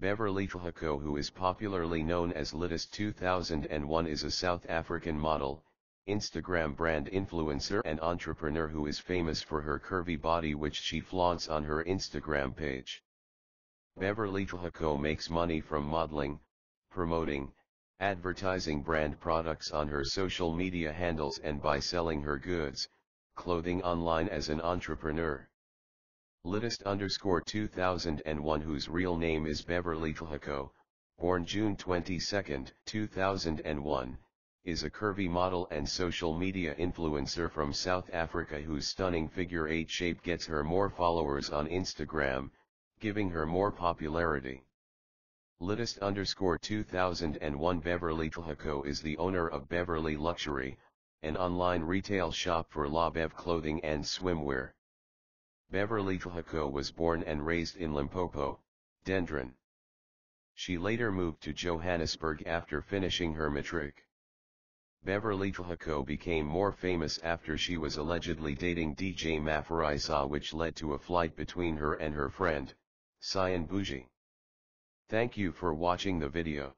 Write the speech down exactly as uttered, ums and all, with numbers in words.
Beverly Tlhako, who is popularly known as Littest two thousand one, is a South African model, Instagram brand influencer and entrepreneur who is famous for her curvy body, which she flaunts on her Instagram page. Beverly Tlhako makes money from modeling, promoting, advertising brand products on her social media handles and by selling her goods, clothing online as an entrepreneur. Littest underscore two thousand one, whose real name is Beverly Tlhako, born June twenty-second, two thousand one, is a curvy model and social media influencer from South Africa whose stunning figure eight shape gets her more followers on Instagram, giving her more popularity. Littest underscore two thousand one Beverly Tlhako is the owner of Beverly Luxury, an online retail shop for La Bev clothing and swimwear. Beverly Tlhako was born and raised in Limpopo, Dendron. She later moved to Johannesburg after finishing her matric. Beverly Tlhako became more famous after she was allegedly dating D J Maphorisa, which led to a fight between her and her friend, Cyan Bujji. Thank you for watching the video.